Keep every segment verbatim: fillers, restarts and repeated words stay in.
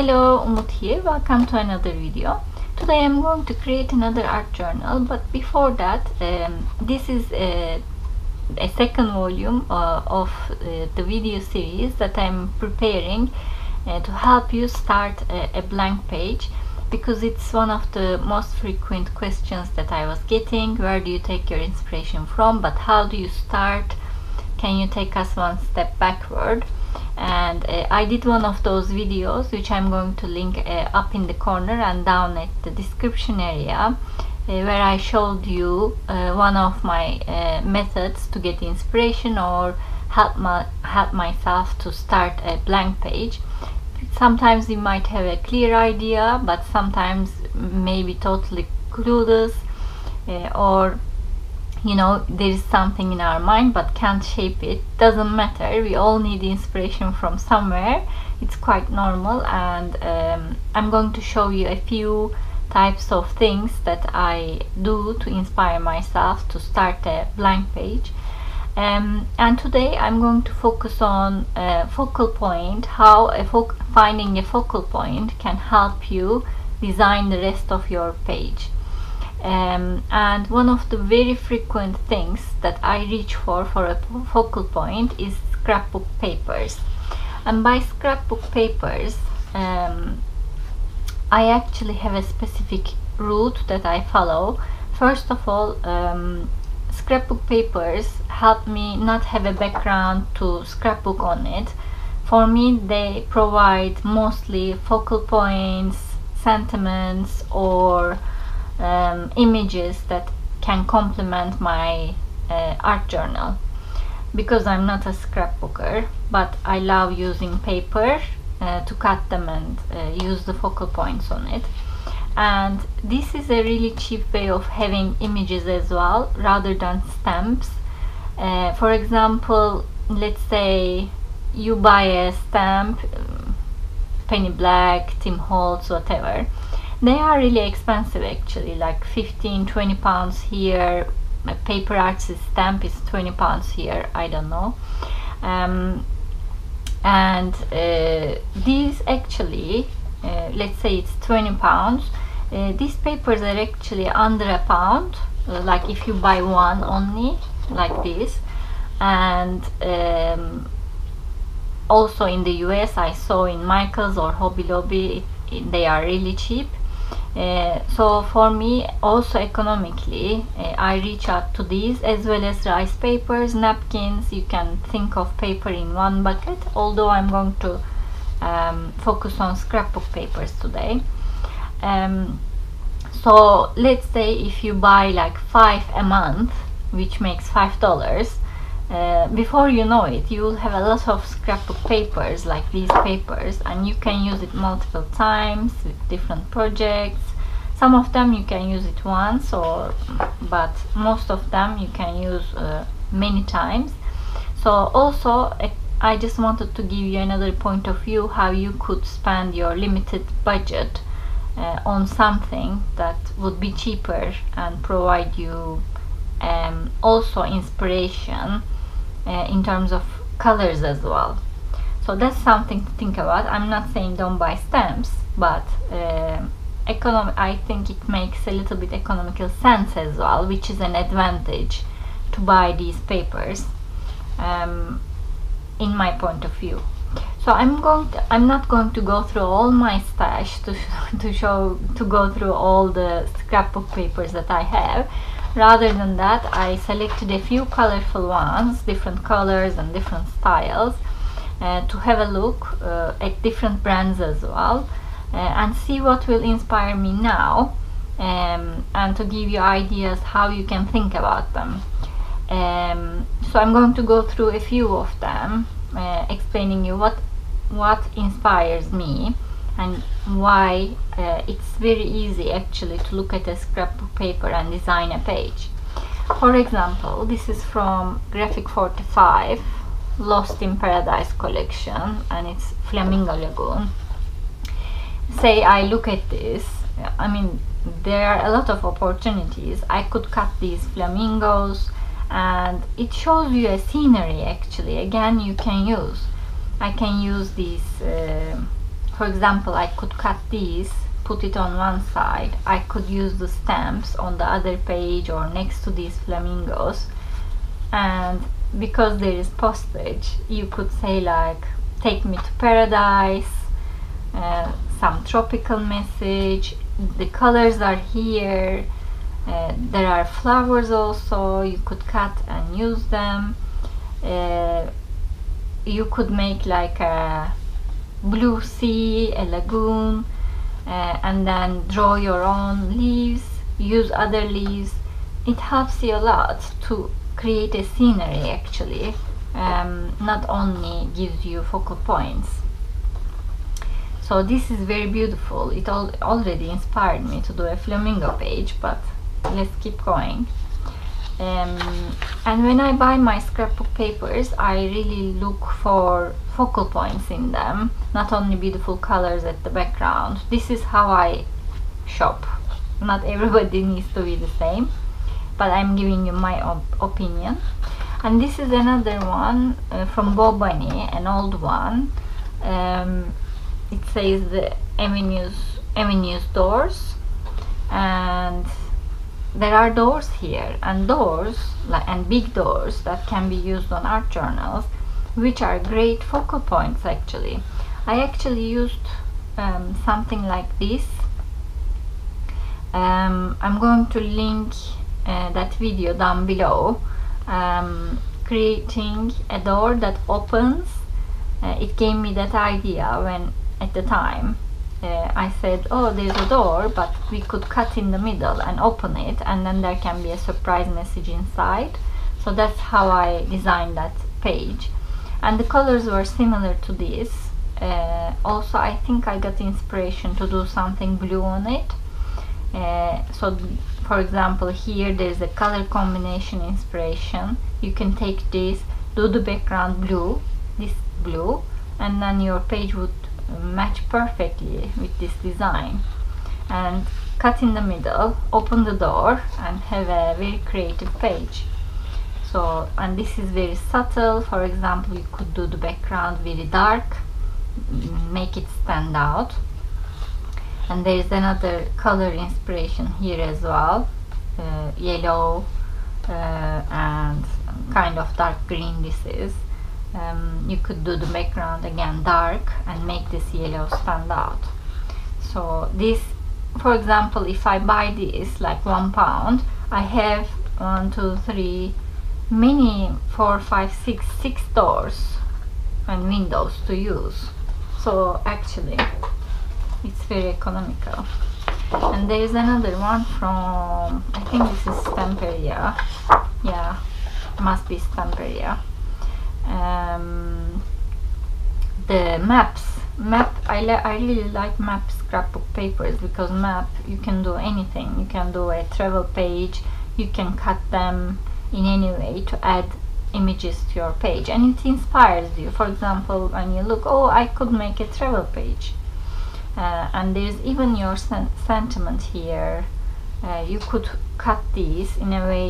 Hello, Umut here. Welcome to another video. Today I'm going to create another art journal, but before that, um, this is a, a second volume uh, of uh, the video series that I'm preparing uh, to help you start a, a blank page, because it's one of the most frequent questions that I was getting. Where do you take your inspiration from, but how do you start? Can you take us one step backward? And uh, I did one of those videos, which I'm going to link uh, up in the corner and down at the description area, uh, where I showed you uh, one of my uh, methods to get inspiration or help, my, help myself to start a blank page. Sometimes you might have a clear idea, but sometimes maybe totally clueless, uh, or you know, there is something in our mind but can't shape it. Doesn't matter, we all need inspiration from somewhere. It's quite normal, and um, I'm going to show you a few types of things that I do to inspire myself to start a blank page. Um, and today I'm going to focus on a focal point, how a fo finding a focal point can help you design the rest of your page. Um, and one of the very frequent things that I reach for for a focal point is scrapbook papers. And by scrapbook papers, um, I actually have a specific route that I follow. First of all, um, scrapbook papers help me not have a background to scrapbook on it. For me, they provide mostly focal points, sentiments, or Um, images that can complement my uh, art journal, because I'm not a scrapbooker, but I love using paper uh, to cut them and uh, use the focal points on it. And this is a really cheap way of having images as well, rather than stamps. Uh, for example, let's say you buy a stamp, um, Penny Black, Tim Holtz, whatever. They are really expensive actually, like fifteen, twenty pounds here. A paper arts stamp is twenty pounds here, I don't know. Um, and uh, these actually, uh, let's say it's twenty pounds. Uh, these papers are actually under a pound, uh, like if you buy one only, like this. And um, also in the U S, I saw in Michaels or Hobby Lobby, it, it, they are really cheap. Uh, so for me, also economically, uh, I reach out to these, as well as rice papers, napkins. You can think of paper in one bucket, although I'm going to um, focus on scrapbook papers today. Um, so let's say if you buy like five a month, which makes five dollars, uh, before you know it, you will have a lot of scrapbook papers like these papers, and you can use it multiple times with different projects. Some of them you can use it once, or but most of them you can use uh, many times. So also I just wanted to give you another point of view how you could spend your limited budget uh, on something that would be cheaper and provide you um, also inspiration uh, in terms of colors as well. So that's something to think about. I'm not saying don't buy stamps, but uh, economic, I think it makes a little bit economical sense as well, which is an advantage to buy these papers, um, in my point of view. So I'm going to, I'm not going to go through all my stash to to show to go through all the scrapbook papers that I have. Rather than that, I selected a few colorful ones, different colors and different styles, uh, to have a look uh, at different brands as well, uh, and see what will inspire me now, um, and to give you ideas how you can think about them. Um, so I'm going to go through a few of them, uh, explaining you what what inspires me and why uh, it's very easy actually to look at a scrapbook paper and design a page. For example, this is from Graphic forty-five, Lost in Paradise collection, and it's Flamingo Lagoon. Say I look at this, I mean, there are a lot of opportunities. I could cut these flamingos, and it shows you a scenery actually, again, you can use. I can use these uh, for example, I could cut these, put it on one side, I could use the stamps on the other page or next to these flamingos, and because there is postage, you could say like, take me to paradise, uh, some tropical message, the colors are here, uh, there are flowers also, you could cut and use them. Uh, you could make like a blue sea, a lagoon, uh, and then draw your own leaves, use other leaves. It helps you a lot to create a scenery actually, um, not only gives you focal points. So this is very beautiful. It al already inspired me to do a flamingo page, but let's keep going. Um, and when I buy my scrapbook papers, I really look for focal points in them, not only beautiful colors at the background. This is how I shop. Not everybody needs to be the same, but I'm giving you my op opinion. And this is another one uh, from Bobani, an old one. Um, it says the avenues, avenues doors, and there are doors here, and doors like and big doors that can be used on art journals, which are great focal points actually. I actually used um, something like this. um, I'm going to link uh, that video down below, um, creating a door that opens. Uh, it gave me that idea when at the time Uh, I said, oh, there's a door, but we could cut in the middle and open it, and then there can be a surprise message inside. So that's how I designed that page, and the colors were similar to this. Uh, also, I think I got inspiration to do something blue on it. Uh, so for example, here there's a color combination inspiration. You can take this, do the background blue, this blue, and then your page would match perfectly with this design, and cut in the middle, open the door, and have a very creative page. So, and this is very subtle. For example, you could do the background very dark, make it stand out. And there is another color inspiration here as well, uh, yellow uh, and kind of dark green. This is Um, you could do the background again dark and make this yellow stand out. So this, for example, if I buy this like one pound, I have one, two, three, many four, five, six, six doors and windows to use. So actually it's very economical. And there is another one from, I think this is Stamperia. Yeah, must be Stamperia. Um, the maps map I, I really like map scrapbook papers, because map you can do anything. You can do a travel page, you can cut them in any way to add images to your page, and it inspires you. For example, when you look, oh, I could make a travel page, uh, and there's even your sen sentiment here. Uh, you could cut these in a way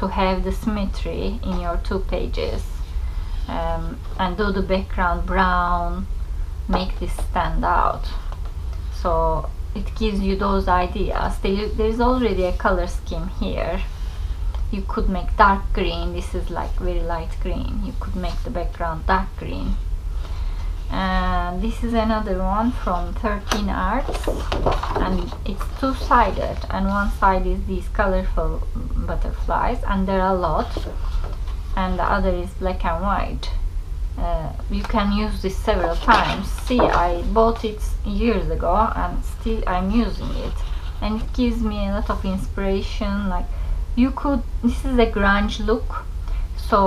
to have the symmetry in your two pages. Um, and do the background brown, make this stand out. So it gives you those ideas. There, there's already a color scheme here. You could make dark green. This is like very light green. You could make the background dark green. And this is another one from thirteen Arts, and it's two-sided, and one side is these colorful butterflies, and there are a lot, and the other is black and white. Uh, you can use this several times. See, I bought it years ago and still I'm using it, and it gives me a lot of inspiration. Like, you could, this is a grunge look, so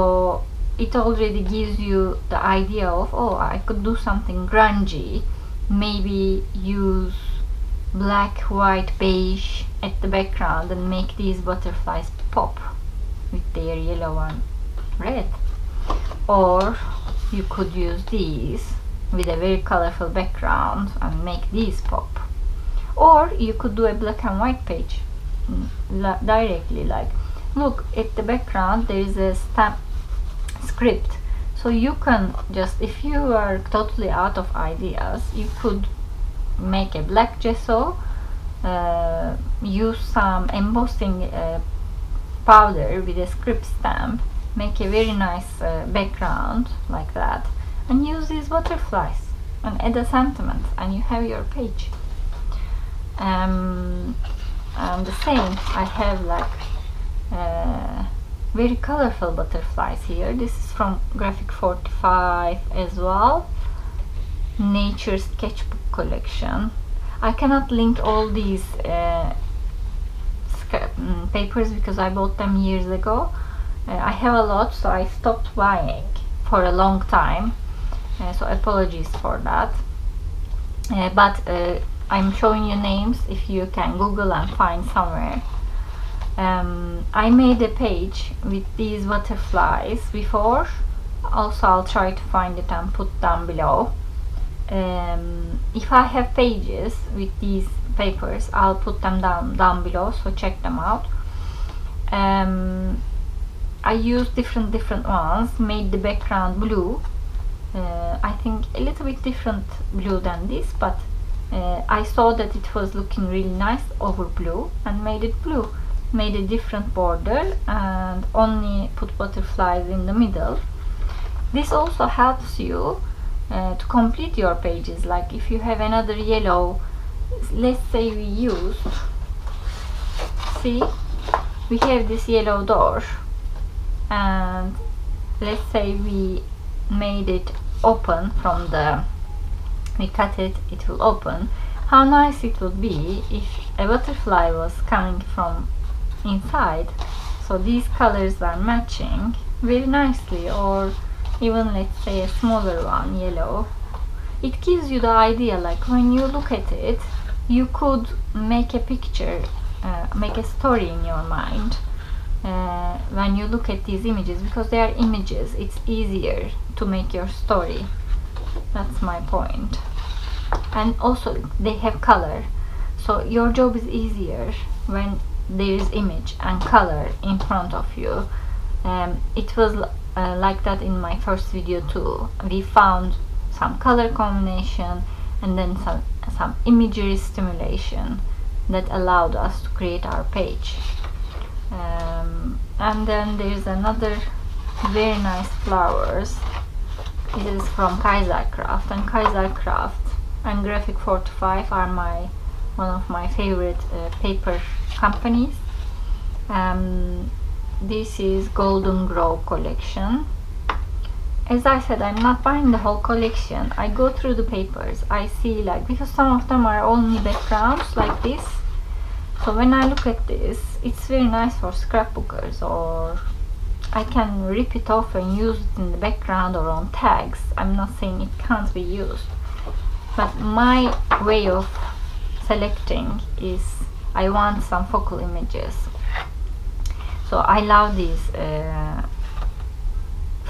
it already gives you the idea of, oh, I could do something grungy, maybe use black, white, beige at the background and make these butterflies pop with their yellow and red. Or you could use these with a very colorful background and make these pop. Or you could do a black and white page directly, like, look, at the background there is a stamp script, So you can just, if you are totally out of ideas, you could make a black gesso, uh, use some embossing uh, powder with a script stamp, make a very nice uh, background like that, and use these butterflies and add a sentiment, and you have your page. Um, and the same, I have like uh, very colorful butterflies here. This is from Graphic forty-five as well, Nature's Sketchbook collection. I cannot link all these uh, papers because I bought them years ago. uh, I have a lot, so I stopped buying for a long time, uh, so apologies for that. Uh, but uh, I'm showing you names if you can Google and find somewhere. um, I made a page with these butterflies before, also I'll try to find it and put down below. Um, if I have pages with these papers, I'll put them down down below, so check them out. um, I used different different ones, made the background blue. uh, I think a little bit different blue than this, but uh, I saw that it was looking really nice over blue and made it blue, made a different border and only put butterflies in the middle. This also helps you Uh, to complete your pages. Like if you have another yellow, let's say we use, see, we have this yellow door, and let's say we made it open from the, we cut it, it will open. How nice it would be if a butterfly was coming from inside, so these colors are matching very nicely. Or even let's say a smaller one, yellow. It gives you the idea, like when you look at it, you could make a picture, uh, make a story in your mind uh, when you look at these images, because they are images, it's easier to make your story. That's my point. And also they have color, so your job is easier when there is image and color in front of you. Um, it was Uh, like that in my first video too. We found some color combination and then some, some imagery stimulation that allowed us to create our page. Um, and then there's another very nice flowers. It is from Kaisercraft, and Kaisercraft and Graphic forty-five are my one of my favorite uh, paper companies. Um, This is Golden Glow collection. As I said, I'm not buying the whole collection. I go through the papers. I see, like, because some of them are only backgrounds like this. So when I look at this, it's very nice for scrapbookers, or I can rip it off and use it in the background or on tags. I'm not saying it can't be used. But my way of selecting is I want some focal images. So I love these uh,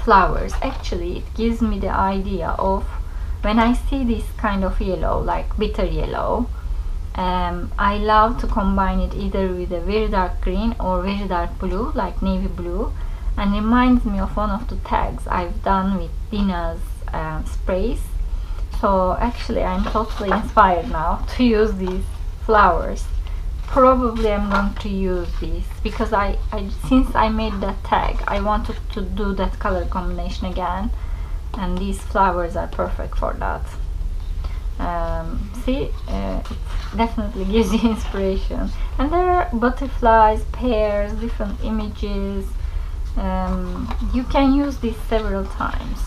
flowers. Actually, it gives me the idea of, when I see this kind of yellow, like bitter yellow, um, I love to combine it either with a very dark green or very dark blue, like navy blue, and reminds me of one of the tags I've done with Dina's um, sprays. So actually I'm totally inspired now to use these flowers. Probably I'm going to use this because I, I since I made that tag, I wanted to do that color combination again, and these flowers are perfect for that. Um, see, uh, it definitely gives you inspiration. And there are butterflies, pears, different images. Um, you can use this several times.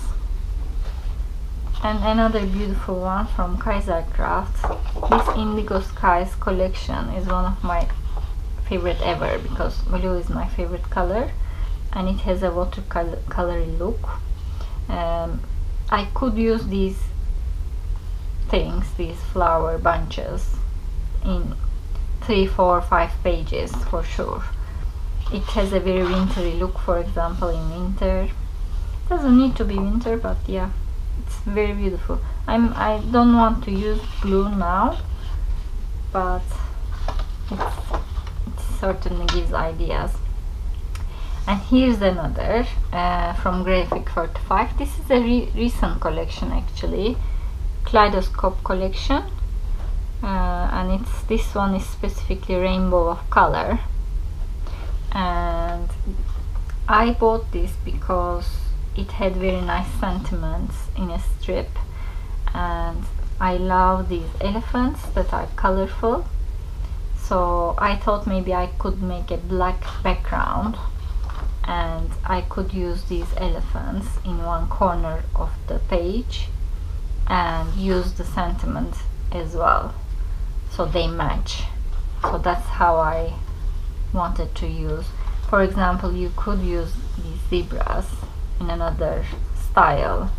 And another beautiful one from Kaisercraft. This Indigo Skies collection is one of my favorite ever, because blue is my favorite color and it has a watercolor look. Um, I could use these things, these flower bunches, in three, four, five pages for sure. It has a very wintry look, for example, in winter. It doesn't need to be winter, but yeah. It's very beautiful. I'm, I don't want to use blue now, but it's, it certainly gives ideas. And here's another uh, from Graphic forty-five. This is a re recent collection actually, Kaleidoscope collection, uh, and it's this one is specifically Rainbow of Color. And I bought this because it had very nice sentiments in a strip, and I love these elephants that are colorful, so I thought maybe I could make a black background and I could use these elephants in one corner of the page and use the sentiment as well, so they match. So that's how I wanted to use. For example, you could use these zebras in another style.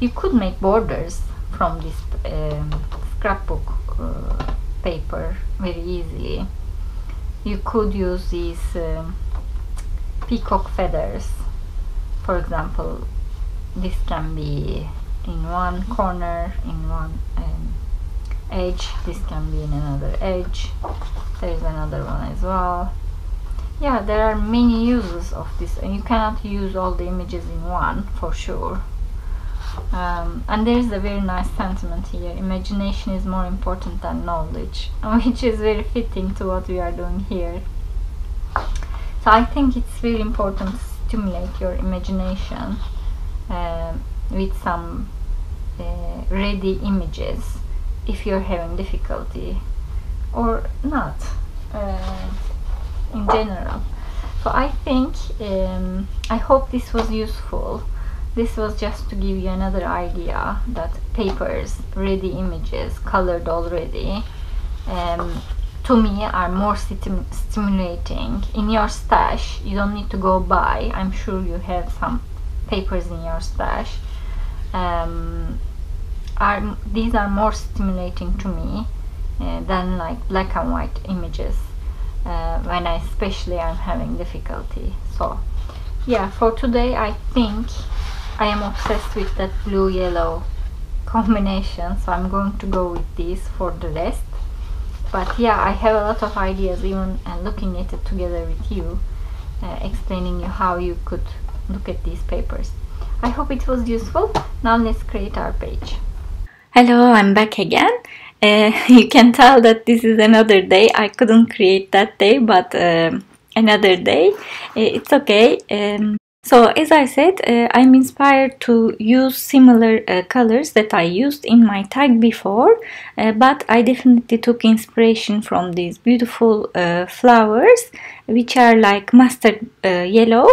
You could make borders from this um, scrapbook uh, paper very easily. You could use these um, peacock feathers, for example. This can be in one corner, in one um, edge, this can be in another edge. There is another one as well. Yeah, there are many uses of this, and you cannot use all the images in one for sure. Um, and there is a very nice sentiment here. Imagination is more important than knowledge, which is very fitting to what we are doing here. So I think it's very important to stimulate your imagination uh, with some uh, ready images if you're having difficulty or not. Uh, in general. So I think um, I hope this was useful. This was just to give you another idea that papers, ready images, colored already, um, to me are more stimulating. In your stash, you don't need to go buy. I'm sure you have some papers in your stash. Um, are, these are more stimulating to me uh, than like black and white images. Uh, when I especially I'm having difficulty. So yeah, for today I think I am obsessed with that blue yellow combination, so I'm going to go with this for the rest. But yeah, I have a lot of ideas, even uh, looking at it together with you, uh, explaining you how you could look at these papers. I hope it was useful. Now let's create our page. Hello, I'm back again. Uh, you can tell that this is another day. I couldn't create that day, but um, another day, it's okay. Um, so as I said, uh, I'm inspired to use similar uh, colors that I used in my tag before, uh, but I definitely took inspiration from these beautiful uh, flowers, which are like mustard uh, yellow,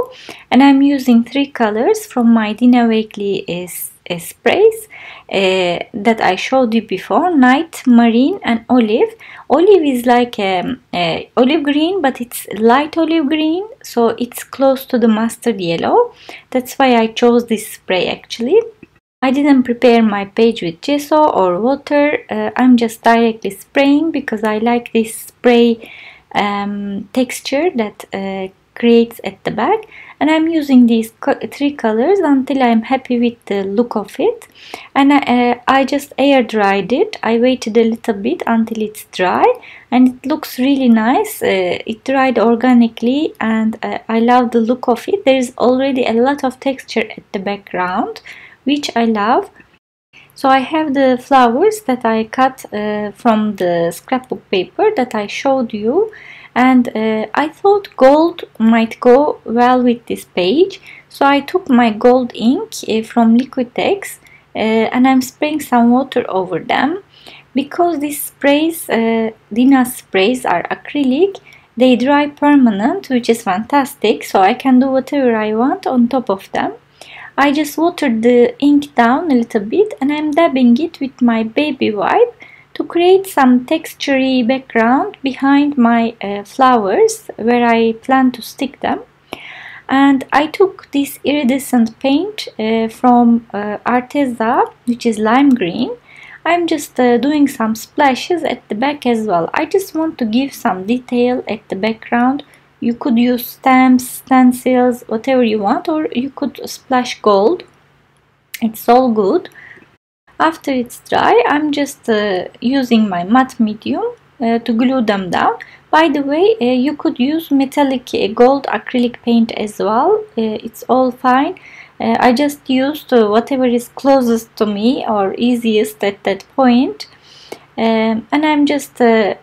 and I'm using three colors from my Dina Wakely is. Uh, sprays uh, that I showed you before: night, marine, and olive. Olive is like um, uh, olive green, but it's light olive green, so it's close to the mustard yellow. That's why I chose this spray. Actually, I didn't prepare my page with gesso or water. uh, I'm just directly spraying because I like this spray um, texture that uh, creates at the back. And I'm using these co three colors until I'm happy with the look of it. And I, uh, I just air dried it. I waited a little bit until it's dry, and it looks really nice. Uh, it dried organically, and uh, I love the look of it. There is already a lot of texture at the background, which I love. So I have the flowers that I cut uh, from the scrapbook paper that I showed you. And uh, I thought gold might go well with this page, so I took my gold ink uh, from Liquitex uh, and I'm spraying some water over them. Because these sprays, uh, Dina's sprays, are acrylic, they dry permanent, which is fantastic, so I can do whatever I want on top of them. I just watered the ink down a little bit and I'm dabbing it with my baby wipe to create some textury background behind my uh, flowers where I plan to stick them. And I took this iridescent paint uh, from uh, Arteza, which is lime green. I'm just uh, doing some splashes at the back as well. I just want to give some detail at the background. You could use stamps, stencils, whatever you want, or you could splash gold. It's all good. After it's dry, I'm just uh, using my matte medium uh, to glue them down. By the way, uh, you could use metallic gold acrylic paint as well. Uh, it's all fine. Uh, I just used uh, whatever is closest to me or easiest at that point. Um, and I'm just uh,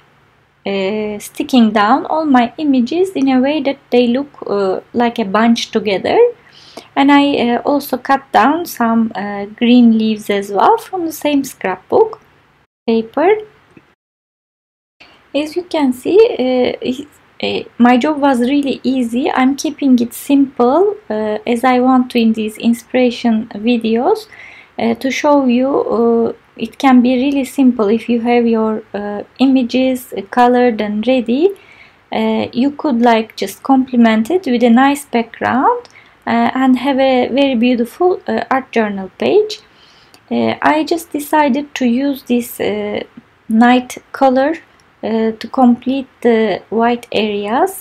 uh, sticking down all my images in a way that they look uh, like a bunch together. And I uh, also cut down some uh, green leaves as well from the same scrapbook paper. As you can see, uh, Uh, my job was really easy. I'm keeping it simple uh, as I want to in these inspiration videos uh, to show you uh, it can be really simple. If you have your uh, images colored and ready, uh, you could like just complement it with a nice background uh, and have a very beautiful uh, art journal page. Uh, I just decided to use this uh, night color Uh, to complete the white areas.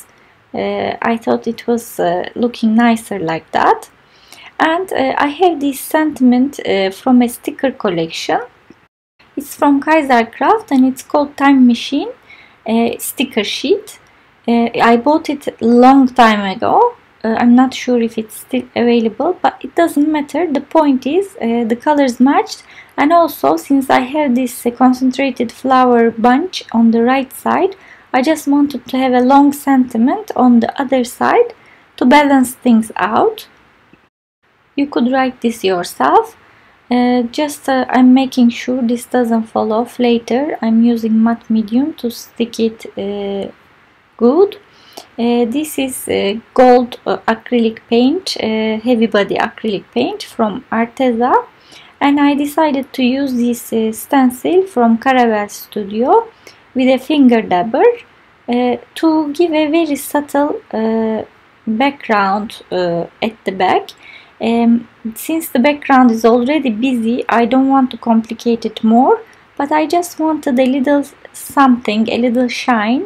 uh, I thought it was uh, looking nicer like that. And uh, I have this sentiment uh, from a sticker collection. It's from Kaisercraft and it's called Time Machine uh, sticker sheet. uh, I bought it long time ago. uh, I'm not sure if it's still available, but it doesn't matter. The point is uh, the colors matched. And also, since I have this uh, concentrated flower bunch on the right side, I just wanted to have a long sentiment on the other side to balance things out. You could write this yourself. Uh, just uh, I'm making sure this doesn't fall off later. I'm using matte medium to stick it uh, good. Uh, this is uh, gold uh, acrylic paint, uh, heavy body acrylic paint from Arteza. And I decided to use this uh, stencil from Caravelle Studio with a finger dabber uh, to give a very subtle uh, background uh, at the back. Um, since the background is already busy, I don't want to complicate it more, but I just wanted a little something, a little shine.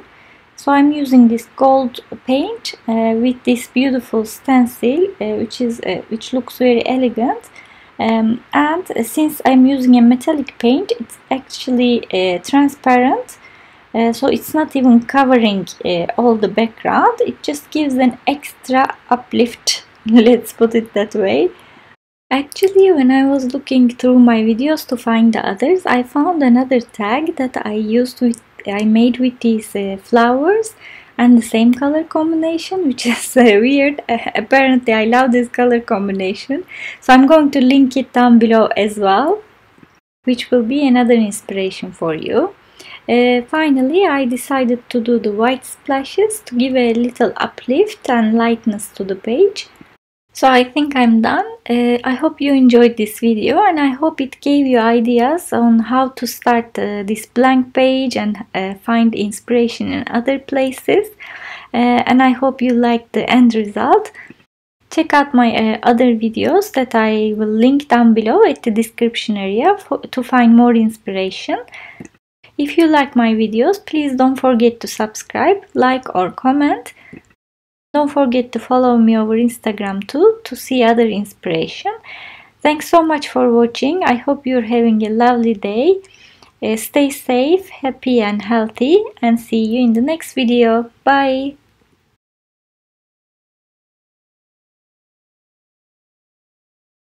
So I'm using this gold paint uh, with this beautiful stencil, uh, which is uh, which looks very elegant. Um, and uh, since I'm using a metallic paint, it's actually uh, transparent, uh, so it's not even covering uh, all the background. It just gives an extra uplift, let's put it that way. Actually, when I was looking through my videos to find the others, I found another tag that I used with I made with these uh, flowers and the same color combination, which is uh, weird. Uh, apparently I love this color combination, so I'm going to link it down below as well, which will be another inspiration for you. Uh, finally, I decided to do the white splashes to give a little uplift and lightness to the page. So I think I'm done. Uh, I hope you enjoyed this video and I hope it gave you ideas on how to start uh, this blank page and uh, find inspiration in other places. Uh, and I hope you liked the end result. Check out my uh, other videos that I will link down below at the description area for, to find more inspiration. If you like my videos, please don't forget to subscribe, like or comment. Don't forget to follow me over Instagram too to see other inspiration. Thanks so much for watching. I hope you're having a lovely day. Uh, stay safe, happy and healthy, and see you in the next video. Bye.